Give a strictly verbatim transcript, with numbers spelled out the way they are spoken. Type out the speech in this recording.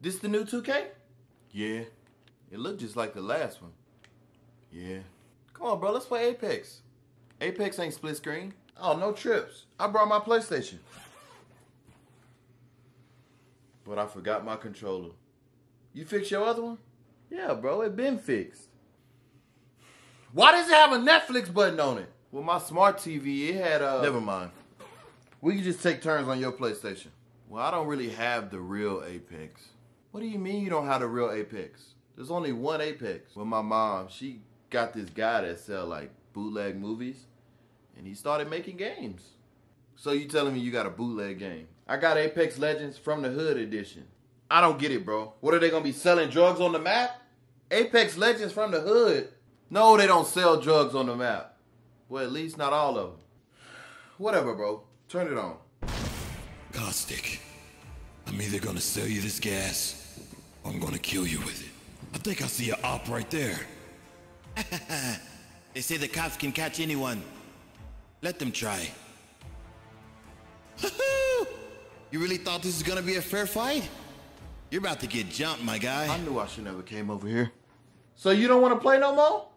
This the new two K? Yeah. It looked just like the last one. Yeah. Come on, bro. Let's play Apex. Apex ain't split screen. Oh, no trips. I brought my PlayStation. But I forgot my controller. You fixed your other one? Yeah, bro. It been fixed. Why does it have a Netflix button on it? Well, my smart T V, it had a... Uh... Never mind. We can just take turns on your PlayStation. Well, I don't really have the real Apex. What do you mean you don't have the real Apex? There's only one Apex. Well, my mom, she got this guy that sell like bootleg movies, and he started making games. So you telling me you got a bootleg game? I got Apex Legends from the Hood edition. I don't get it, bro. What, are they gonna be selling drugs on the map? Apex Legends from the Hood? No, they don't sell drugs on the map. Well, at least not all of them. Whatever, bro. Turn it on. Caustic, I'm either gonna sell you this gas, or I'm gonna kill you with it. I think I see a op right there. They say the cops can catch anyone. Let them try. You really thought this was gonna be a fair fight? You're about to get jumped, my guy. I knew I should never came over here. So you don't want to play no more?